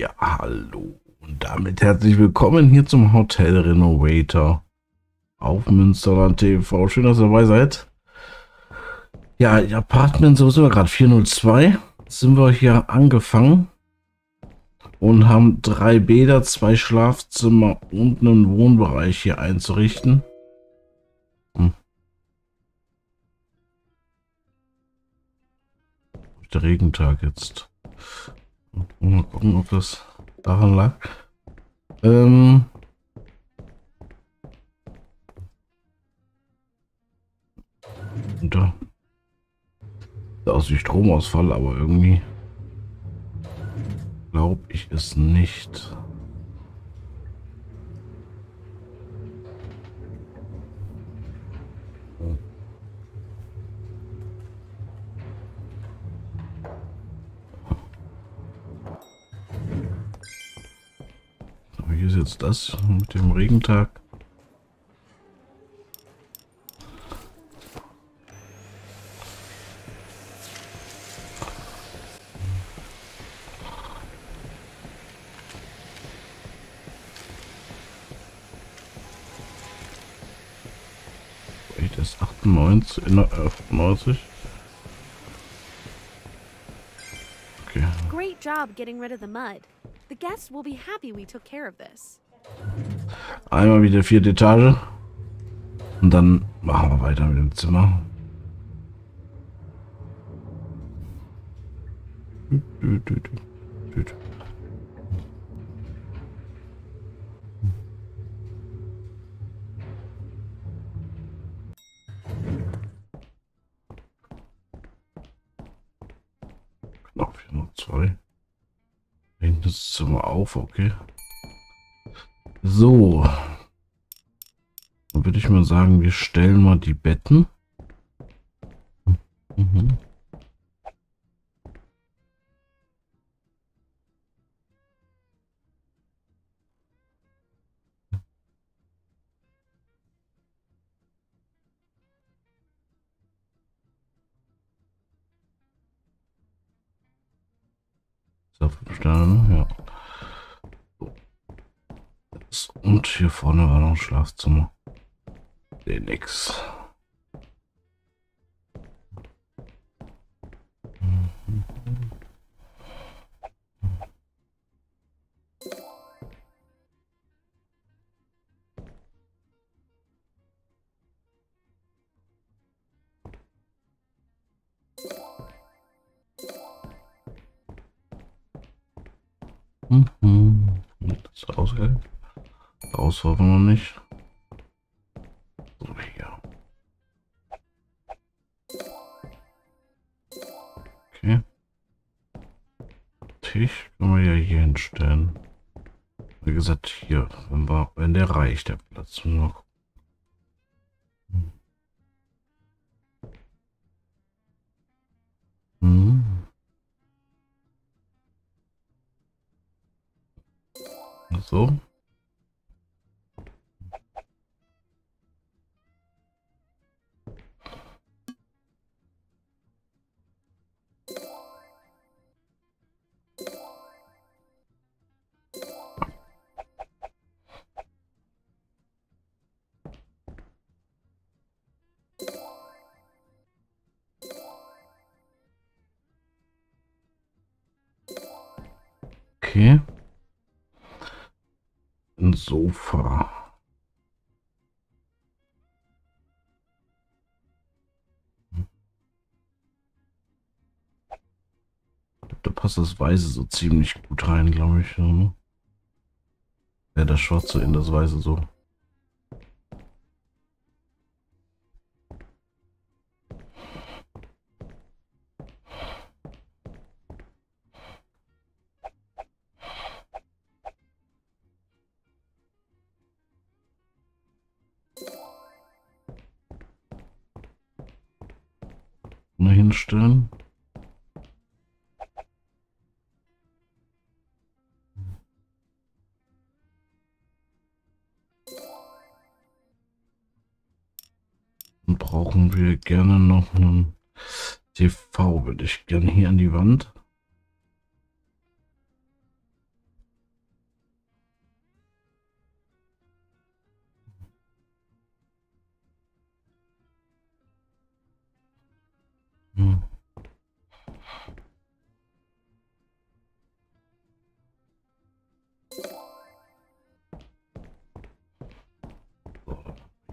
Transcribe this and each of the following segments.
Ja, hallo und damit herzlich willkommen hier zum Hotel Renovator auf Münsterland TV. Schön, dass ihr dabei seid. Ja, Apartment, so sind wir gerade 402. Sind wir hier angefangen und haben 3 Bäder, 2 Schlafzimmer und einen Wohnbereich hier einzurichten. Der Regentag jetzt. Mal gucken, ob das daran lag. Da ist wie Stromausfall, aber irgendwie glaube ich es nicht. Hier ist jetzt das mit dem Regentag. Das ist 98. Okay. Great job getting rid of the mud. The guests will be happy we took care of this. Einmal wieder 4. Etage und dann machen wir weiter mit dem Zimmer. Genau, 402. Das Zimmer auf, okay. So. Dann würde ich mal sagen, wir stellen mal die Betten. Auf 5 Sterne, ja. So. Und hier vorne war noch ein Schlafzimmer. Nee, nix. Das ist ausgegangen. Raus war noch nicht. So, hier. Okay. Tisch können wir ja hier hinstellen. Wie gesagt, hier, wenn der reicht, der Platz noch. So. Okay. Ein Sofa. Da passt das Weiße so ziemlich gut rein, glaube ich. Ne? Ja, das Schwarze in das Weiße so. Hinstellen. Und brauchen wir gerne noch einen TV, würde ich gerne hier an die Wand. Hm. So,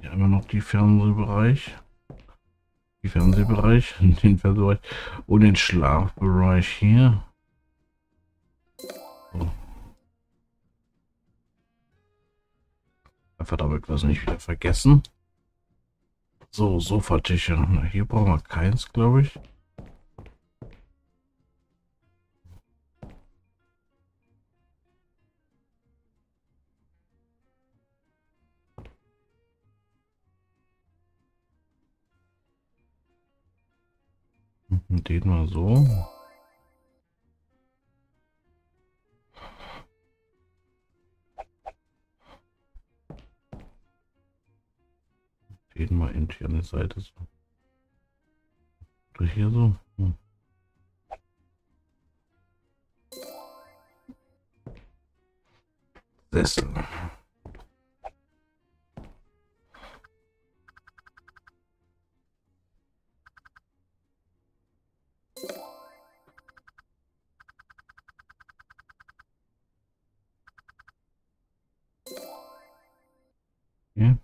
hier haben wir noch die Fernsehbereich, den Fernsehbereich und den Schlafbereich hier. So. Einfach damit wir es nicht wieder vergessen. So, Sofatische. Na, hier brauchen wir keins, glaube ich. Den mal so. Den mal eben hier an der Seite so. Durch hier so. Hm. Sessel. Ja.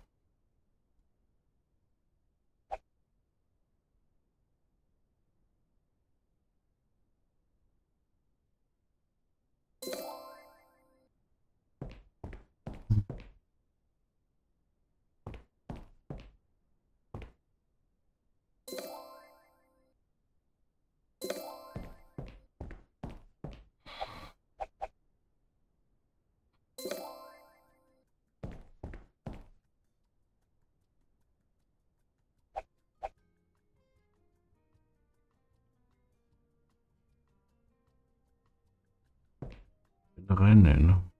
Rein,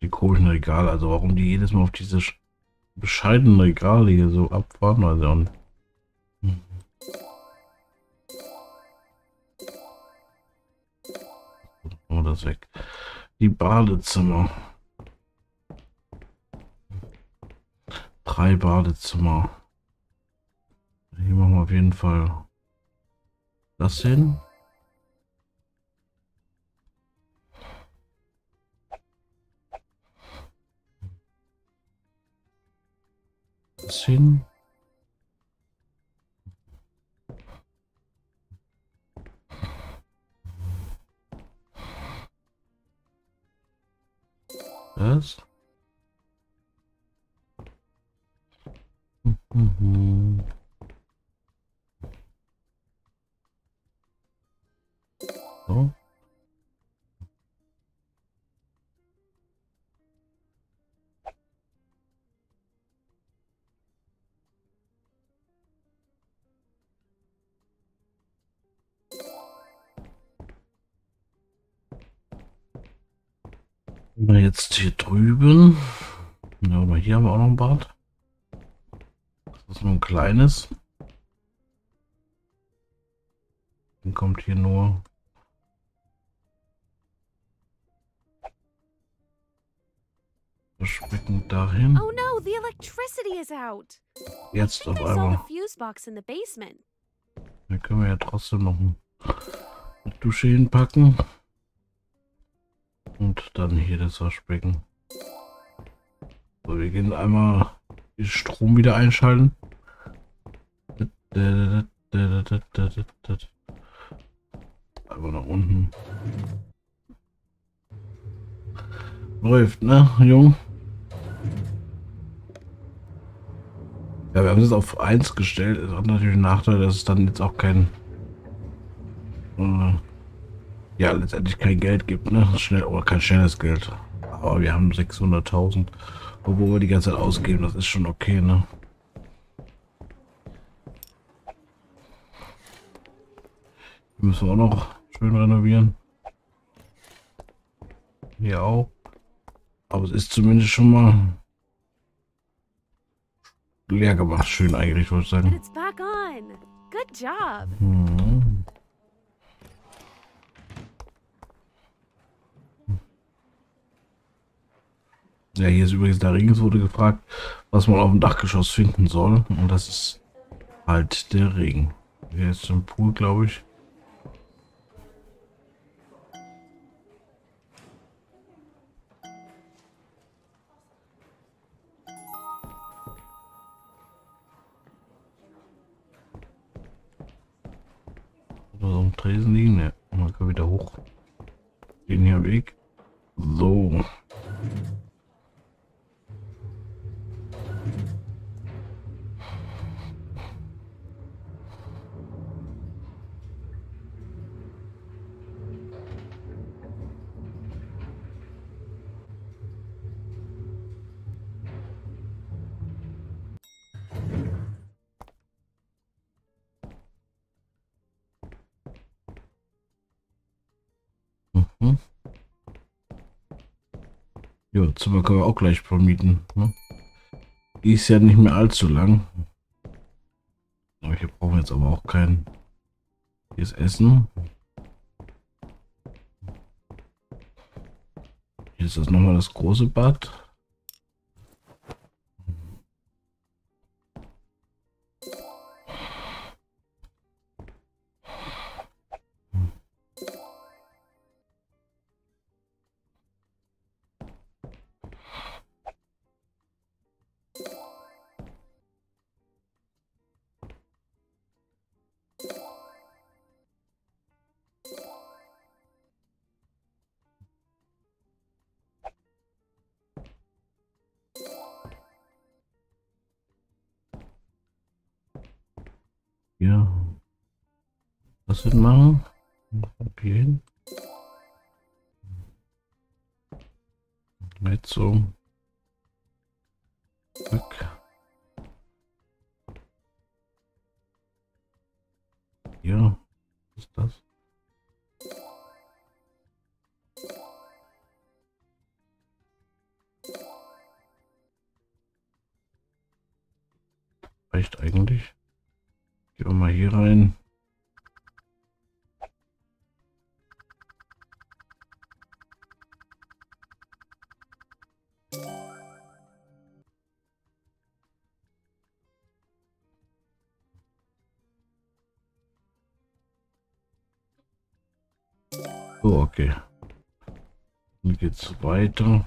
die komischen Regale, also warum die jedes Mal auf diese bescheidenen Regale hier so abfahren, also und das weg. Die Badezimmer. 3 Badezimmer. Hier machen wir auf jeden Fall das hin. Das hin. Das. So. Jetzt hier drüben, ja, aber hier haben wir auch noch ein Bad. Das ist nur ein kleines. Dann kommt hier nur das Becken dahin. Oh no, the electricity is out. Jetzt auf einmal. Da können wir ja trotzdem noch eine Dusche hinpacken. Und dann hier das Waschbecken. So, wir gehen einmal den Strom wieder einschalten. Einmal nach unten. Läuft, ne, Jung? Ja, wir haben es auf 1 gestellt. Es hat natürlich einen Nachteil, dass es dann jetzt auch kein... ja, letztendlich kein Geld gibt, ne? Schnell, oder kein schnelles Geld. Aber wir haben 600.000, obwohl wir die ganze Zeit ausgeben, das ist schon okay, ne? Die müssen wir auch noch schön renovieren. Hier auch. Aber es ist zumindest schon mal leer gemacht, schön eingerichtet, würde ich sagen. Good job. Ja, hier ist übrigens der Ring. Es wurde gefragt, was man auf dem Dachgeschoss finden soll. Und das ist halt der Regen. Hier ist ein Pool, glaube ich. Oder so ein Tresen liegen. Ne, man kann wieder hoch. Gehen hier am Weg. So. Ja, Zimmer können wir auch gleich vermieten. Ne? Die ist ja nicht mehr allzu lang. Aber hier brauchen wir jetzt aber auch kein. Hier ist Essen. Hier ist das nochmal das große Bad. Ja, was wir machen? Hier hin. Jetzt so. Zack. Ja, was ist das? Reicht eigentlich. Gehen wir mal hier rein. So, okay. Dann geht's weiter.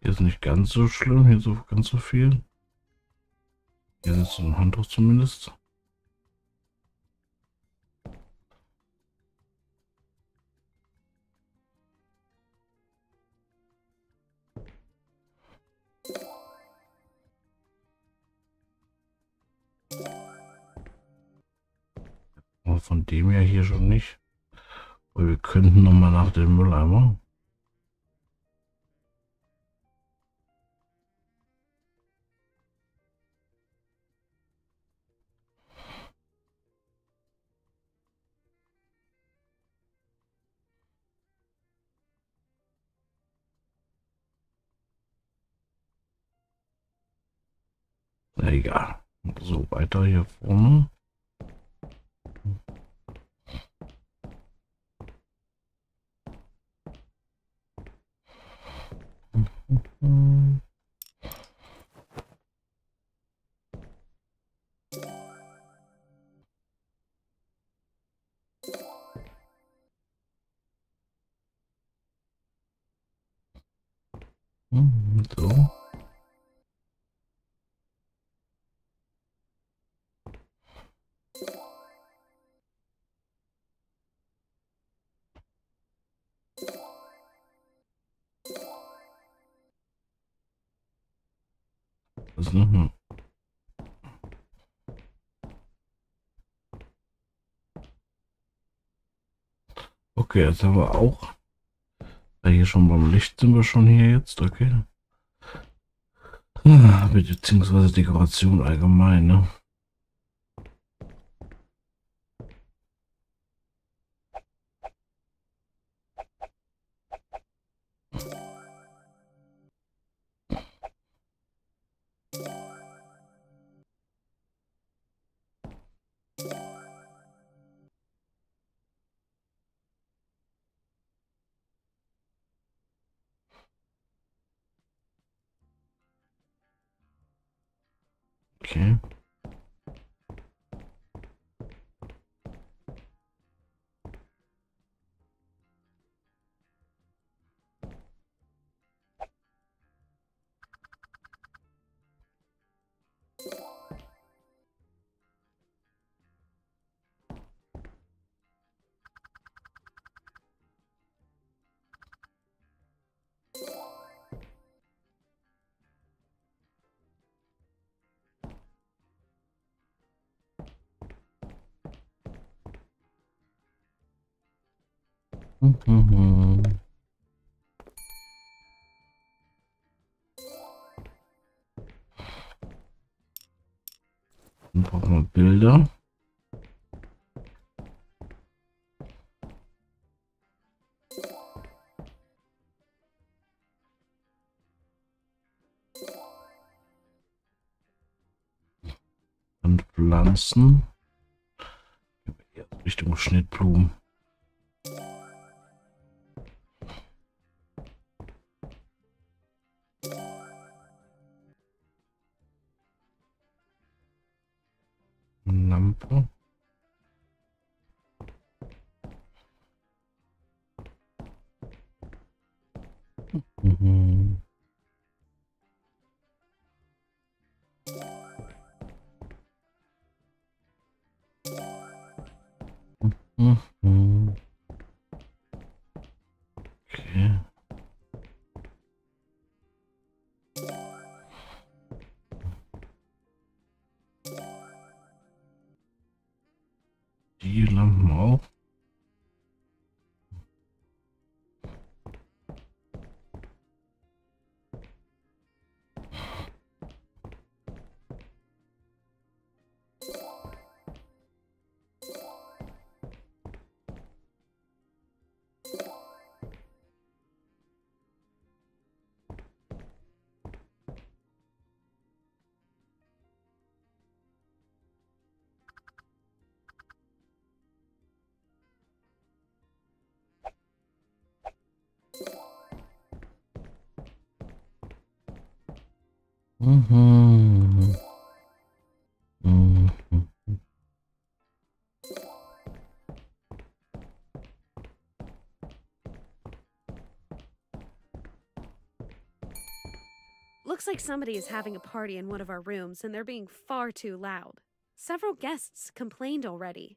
Hier ist nicht ganz so schlimm, hier so ganz so viel. Hier sitzt so ein Handtuch zumindest. Aber von dem her hier schon nicht. Und wir könnten nochmal nach dem Mülleimer. Na egal. So, weiter hier vorne. So. Das noch okay, jetzt haben wir auch hier schon beim Licht sind wir schon hier jetzt, okay. Beziehungsweise Dekoration allgemein, ne? Okay. Dann brauchen wir Bilder. Und Pflanzen. Richtung Schnittblumen. Lampe. Okay. Die Lampen auch. Looks like somebody is having a party in one of our rooms and they're being far too loud. Several guests complained already.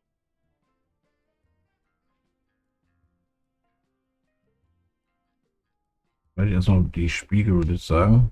Werde ich erstmal die Spiegel, würde ich sagen.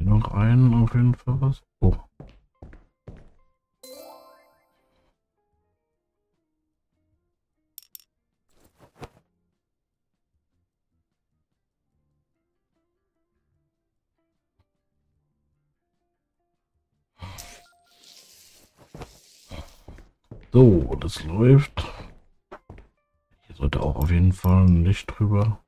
Noch einen auf jeden Fall was. Oh. So, das läuft. Hier sollte auch auf jeden Fall ein Licht drüber.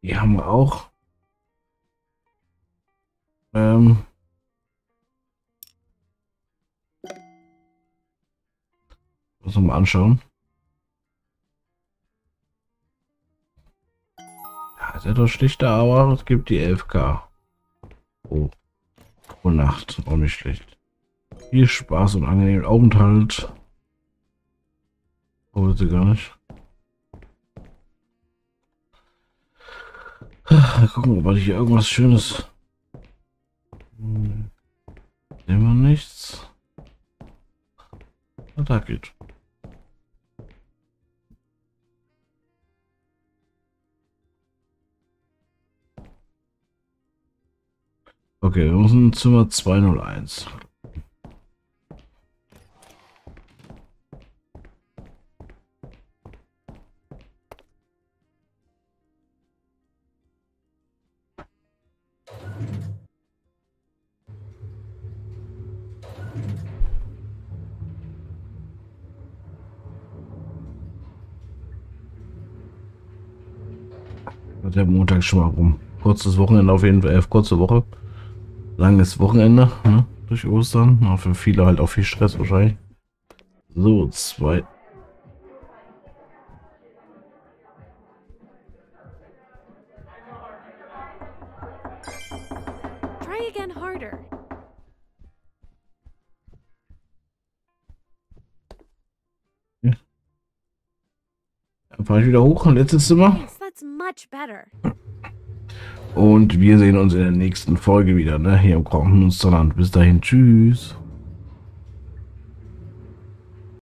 Die haben wir auch. Muss man mal anschauen. Ja, ist etwas schlichter, aber es gibt die 11K. Oh, pro Nacht, auch nicht schlecht. Viel Spaß und angenehmen Aufenthalt. Oh, bitte gar nicht. Mal gucken, ob ich hier irgendwas Schönes. Sehen wir nichts. Na, da geht. Okay, wir müssen Zimmer 201. Hat der Montag schon mal rum. Kurzes Wochenende auf jeden Fall, kurze Woche. Langes Wochenende, ne? Durch Ostern. Aber für viele halt auch viel Stress wahrscheinlich. So, zwei. Try again harder. Ja. Dann fahre ich wieder hoch, letztes Zimmer. Und wir sehen uns in der nächsten Folge wieder, ne? Hier im Münsterland. Bis dahin, tschüss.